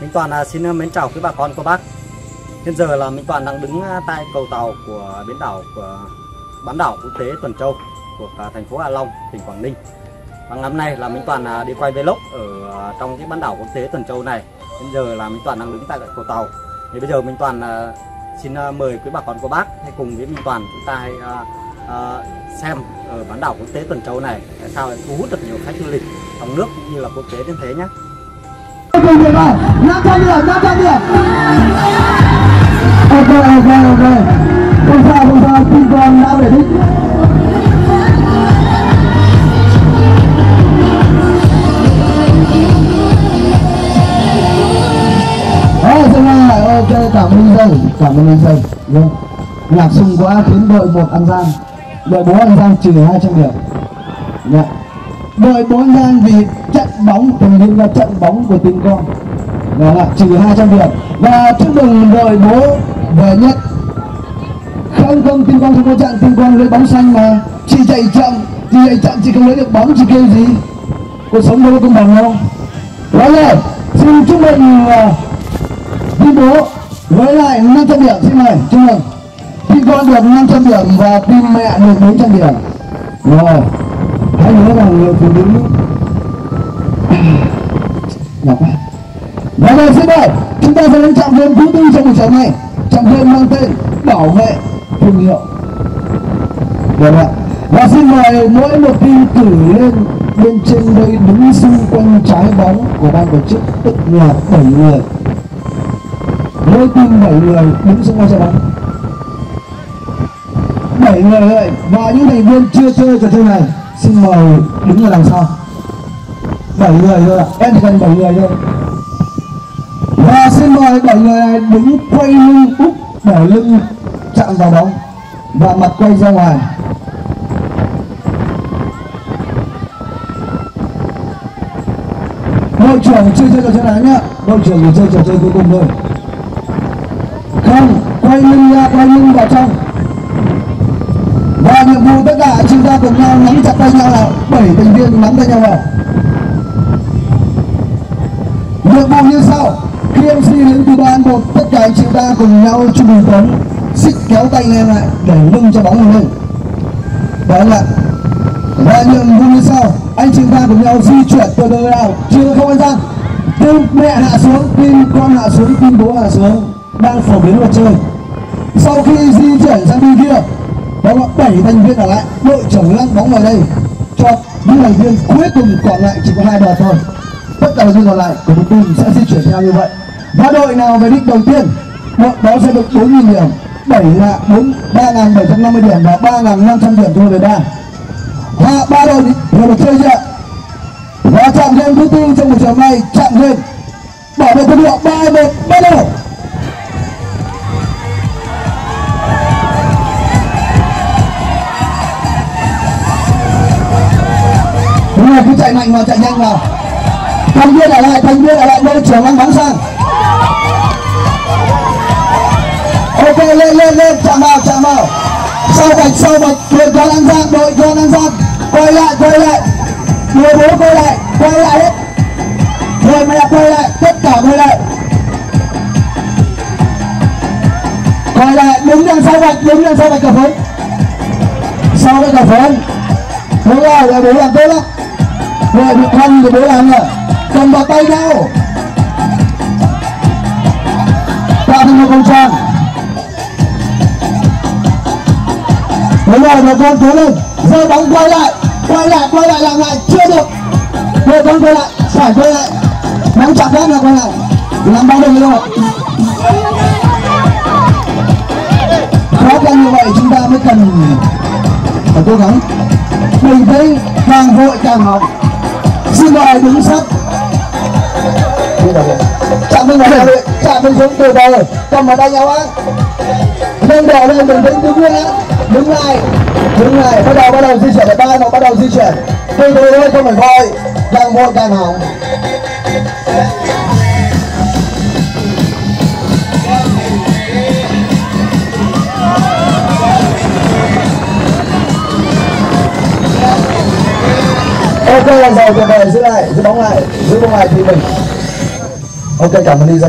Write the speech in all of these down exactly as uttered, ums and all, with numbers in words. Minh Toàn xin mến chào quý bà con cô bác. Hiện giờ là Minh Toàn đang đứng tại cầu tàu của bến đảo của bán đảo quốc tế Tuần Châu của thành phố Hà Long, tỉnh Quảng Ninh. Và năm nay là Minh Toàn đi quay vlog ở trong cái bán đảo quốc tế Tuần Châu này. Hiện giờ là Minh Toàn đang đứng tại cầu tàu. Thì bây giờ Minh Toàn xin mời quý bà con cô bác hãy cùng với Minh Toàn chúng ta hãy xem ở bán đảo quốc tế Tuần Châu này tại sao lại thu hút được nhiều khách du lịch trong nước cũng như là quốc tế đến thế nhé. Ok, cảm ơn dân, cảm ơn dân. Yeah. Nhạc sung quá khiến đội một An Giang, đội bốn An Giang trừ hai trăm điểm. Yeah. Đội bốn An Giang vì trận bóng từng đến là trận bóng của tình con đó là trừ hai trăm điểm. Và chúc mừng đội bố về nhất. Không không tình con không có trận, tình con lấy bóng xanh mà chị chạy chậm, chị chạy chậm chị không lấy được bóng chị kêu gì? Cuộc sống đâu có công bằng không? Đó rồi, xin chúc mừng Tin bố với lại năm trăm điểm, xin mời, chúc mừng. Tin con được năm trăm điểm và tin mẹ được bốn trăm điểm. Rồi, hãy nhớ rằng người phụ nữ nhỏ quá. Và rồi xin mời, chúng ta sẽ đến trọng viên thứ tư trong buổi sáng này. Trọng viên mang tên bảo vệ thương hiệu. Được ạ. Và xin mời mỗi một tin cử lên bên trên đây đứng xung quanh trái bóng của ban tổ chức, tức là bảy người. Mỗi team bảy người đứng xung quanh trận bóng, bảy người ơi. Và những thành viên chưa chơi trò chơi này xin mời đứng ở đằng sau. Bảy người thôi ạ, em chỉ cần bảy người thôi. Và xin mời bảy người này đứng quay lưng úp để lưng chạm vào bóng và mặt quay ra ngoài. Đội trưởng chưa chơi trò chơi này nhá, đội trưởng chỉ chơi trò chơi cuối cùng thôi. Không, quay lưng ra, quay lưng vào trong. Và nhiệm vụ tất cả chúng ta cùng nhau nắm chặt tay nhau nào. Bảy thành viên nắm tay nhau vào. Nhiệm vụ như sau. Khi em xê đến từ ba đến một, tất cả chúng ta cùng nhau chung một tấm, xích kéo tay em lại để lưng cho bóng lên. Đó là. Và nhiệm vụ như sau. Anh chúng ta cùng nhau di chuyển từ từ nào. Chưa không anh sang. Tim mẹ hạ xuống, tim con hạ xuống, tim bố hạ xuống. Đang phổ biến luật chơi. Sau khi di chuyển sang bên kia, đó là bảy thành viên ở lại. Đội trưởng lăn bóng vào đây cho những thành viên cuối cùng còn lại, chỉ có hai đợt thôi. Tất cả những còn lại của một team sẽ di chuyển theo như vậy. Và đội nào về đích đầu tiên, đội đó sẽ được bốn nghìn điểm, bảy là bốn ba nghìn bảy trăm năm mươi điểm và ba nghìn năm trăm điểm cho đội ba. Và ba đội vừa được chơi chưa? Và chạm lên thứ tư trong buổi chiều nay, chạm lên bảo vệ quân đội ba một bắt đầu. Người cứ chạy mạnh vào, chạy nhanh vào. Thành viên ở lại, thành viên ở lại, đội trưởng đang bắn sang. Ok, lên lên lên, chạm vào, chạm vào. Sau vạch, sau vạch, đội con An Giang, đội con An Giang. Quay lại, quay lại. Người bố quay lại, quay lại đấy. Người mẹ quay lại, tất cả quay lại. Quay lại, đứng đằng sau vạch, đứng đằng sau vạch cà phấn. Sau vạch cà phấn. Đúng rồi, rồi bố làm tốt lắm. Rồi bị thân thì bố làm rồi. Cầm vào tay nhau, tạo thành một vòng tròn. Đúng rồi, rồi con cố lên. Giờ bóng quay lại, quay lại, quay lại, làm lại, chưa được. Rồi con quay lại, phải quay lại. Nắm chặt hết là quay lại. Làm bao đường rồi. Khó khăn như vậy chúng ta mới cần phải cố gắng. Mình thấy càng vội càng hỏng. Xin mời đứng sắp. Chạm bên này, chạm bên xuống từ đầu. Cầm vào tay nhau á. Lên đỏ lên, đừng đứng đứng lên á. Đứng lại, đứng lại. Bắt đầu bắt đầu di chuyển, ba nó bắt đầu di chuyển. Từ từ thôi, không phải vội. Càng vội càng hỏng. Ok, làm giàu tuyệt vời, giữ lại, giữ bóng lại, giữ bóng lại thì mình. Ok, cảm ơn đi.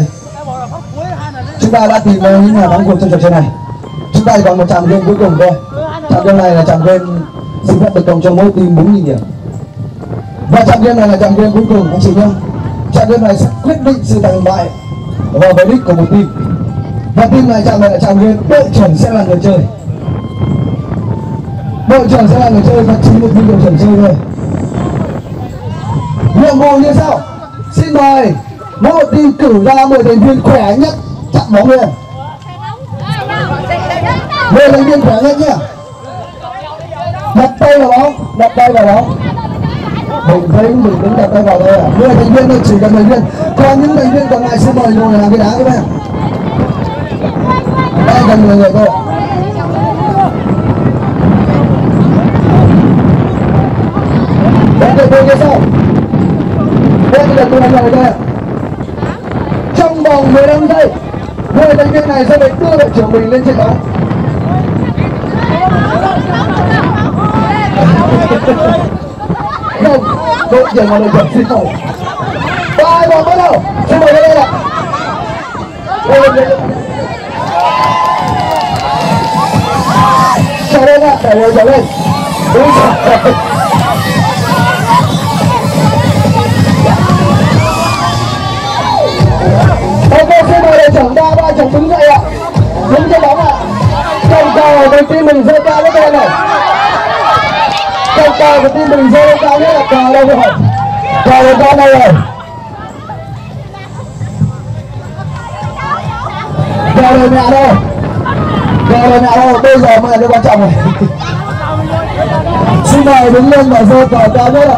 Chúng ta đã tìm ra những nhà thắng cuộc trong trò chơi này. Chúng ta còn một trạm game cuối cùng thôi. Trạm game này là trạm game xin phép được cộng cho mỗi team bốn nghìn điểm. Và trạm game này là trạm game cuối cùng anh chị nhé. Trạm game này sẽ quyết định sự thành bại và về đích của một team. Và team này trạm này là trạm game đội trưởng sẽ là người chơi. Đội trưởng sẽ là người chơi và chỉ một team đội trưởng chơi thôi. Nhiệm vụ như sau, xin mời mỗi một team cử ra mười thành viên khỏe nhất chặn bóng lên. Mười thành viên khỏe nhất nhé. Đặt tay vào bóng, đặt tay vào bóng. Mình thấy mình đứng đặt tay vào đây à? Mười thành viên chỉ cần mười viên, còn những thành viên còn lại xin mời ngồi làm cái đá các bạn. Đây cần mười người thôi. Đến từ bên kia sau. Trong vòng mười lăm giây, người thành viên này sẽ phải đưa đội trưởng mình lên trên bóng. Không, đội trưởng và đội trưởng xin lỗi. Và ai bỏ bắt đầu, xin mời đây ạ. Chào lên ạ, đẩy đội trưởng lên. Đúng rồi. Chồng ba ba chồng đứng dậy ạ, đứng cho bóng ạ. Chồng cao với tim mình dơ cao với tôi này. Chồng cao với tim mình dơ cao nhất là cờ đâu rồi, cờ là con đâu rồi, cờ là nhà đâu, cờ là nhà đâu. Bây giờ mới là điều quan trọng này. Xin mời đứng lên và dơ cờ cao nhất ạ.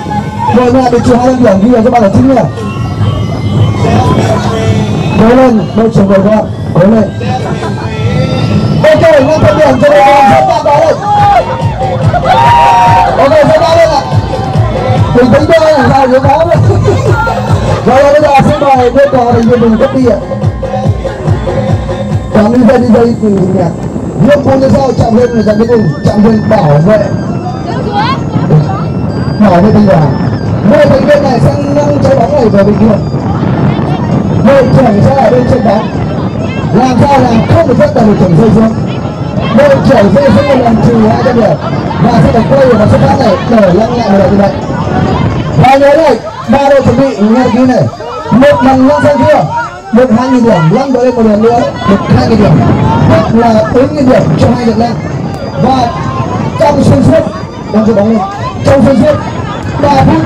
Đội mẹ bị trừ hai trăm điểm ghi là các bạn là chính nhỉ. Cố lên, đội trưởng đội con, cố lên. Ok, năm trăm điểm cho đội con, rất đạt đó lên. Ok, rất đạt lên ạ. Bình tĩnh thôi, sao yếu khó vậy. Rồi bây giờ xin mời đội cò thành viên mình cất đi ạ. Chạm đi dây đi dây từ nhạc. Nhiệm vụ như sau, chạm lên người ta đi cùng, chạm lên bảo vệ. Bảo vệ đi vào. Người thành viên này sẽ nâng trái bóng này về bình thường. Đội trưởng sẽ ở bên trên bóng. Làm sao làm không được rất là đội trưởng rơi xuống. Đội trưởng rơi xuống một lần trừ hai trăm điểm. Và sẽ được quay vào xuất phát này để lăn lại một lần như vậy. Và nhớ đây, ba đội chuẩn bị ngay ký này. Một lần lăn sang kia, được hai nghìn điểm, lăn đội lên một lần nữa, được hai nghìn điểm. Tức là bốn nghìn điểm cho hai lượt lên. Và trong xuyên suốt, đang chơi bóng lên. Trong xuyên suốt, ba phút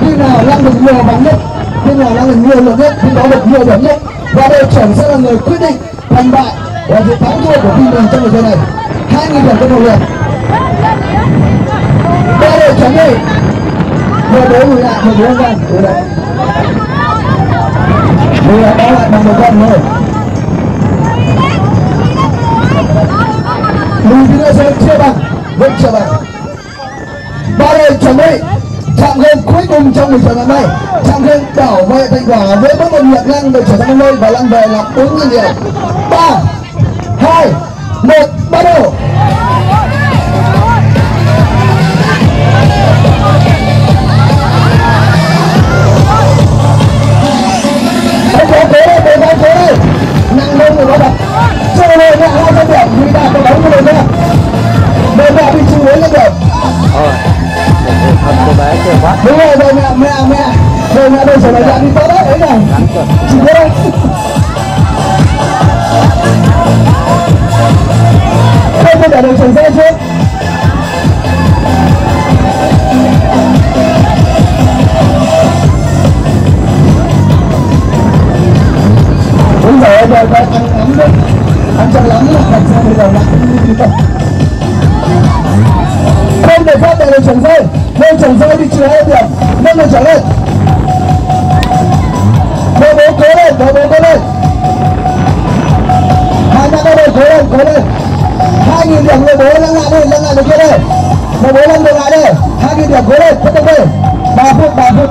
khi nào lăn được nhiều bóng nhất, khi nào là người nhiều lượng nhất, khi đó được nhiều điểm nhất. Và đội trưởng sẽ là người quyết định thành bại và chiến thắng thua của team mình trong cuộc chơi này. Hai nghìn điểm cho một người. Ba đội trưởng đi. Người bố người lại, người bố người lại, người lại. Người lại báo lại bằng một con thôi. Lùi thì nữa sẽ chưa bằng, vẫn chưa bằng. Ba đội trưởng đi. Trạm game cuối cùng trong buổi chiều ngày hôm nay, trạm game bảo vệ thành quả với mỗi một lượt lăn được trở thành nơi và lăn về là bốn nghìn điểm. Ba hai một bắt đầu. Anh có cố đây, cố gắng cố đây, nặng lên người đó đặt chơi lên nhẹ hai trăm điểm vì đạt được bóng của đội nha. Đội mẹ bị trừ bốn trăm điểm. Đúng rồi, rồi mẹ, mẹ, mẹ. Rồi mẹ đây trở lại dạng đi tốt đấy, đấy này. Chỉ thế đây. Đây tôi để được chuyển xe trước. Đúng rồi, rồi, rồi, ăn lắm đấy. Ăn chậm lắm là đặt ra bây giờ nặng. Không được phát để được chuyển xe. em chẳng rơi đi chứa hai điểm. Nâng lên trở lên. Đội bố cố lên, đội bố cố lên. Hai nhà các đội cố lên, cố lên. Hai nghìn điểm đội bố lăn lại đi, lăn lại được kia đây. Đội bố lăn được lại đi. Hai nghìn điểm cố lên, tiếp tục đi. Ba phút, ba phút.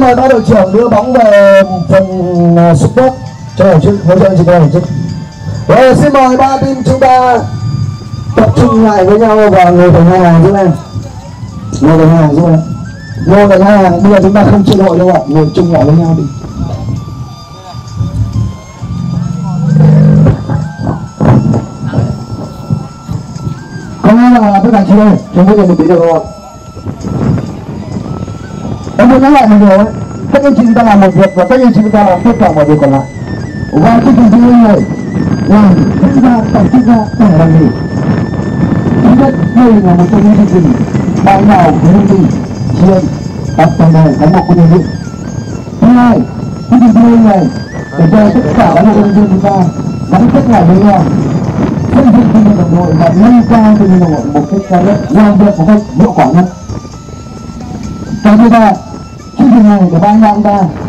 Ba đội trưởng đưa bóng về phần xúc tốt cho đội chức, hỗ trợ cho đội chức. Rồi xin mời ba team chúng ta tập trung lại với nhau và ngồi thành hai hàng giúp em. Ngồi thành hai hàng giúp em. Ngồi thành hai hàng, bây giờ chúng ta không chia đội đâu ạ, ngồi chung lại với nhau đi. Có nghĩa là tất cả chia đội, chúng ta có thể một tí được không ạ? Em muốn nói lại một điều ấy, tất nhiên chúng ta làm một việc và tất nhiên chúng ta làm tất cả mọi việc còn lại. Và cái gì chúng ta làm, chúng ta tổng chức ra để làm gì? Thứ nhất, đây là một trong những chương trình ban đầu của chương trình chuyên tập toàn thể cán bộ của đơn vị. Thứ hai, chương trình chương trình này để cho tất cả cán bộ của đơn vị chúng ta gắn kết lại với nhau, xây dựng chương trình đồng đội và nâng cao chương trình đồng đội một cách cao nhất, làm việc một cách hiệu quả nhất. Cái thứ ba, chương trình này của ba anh em ta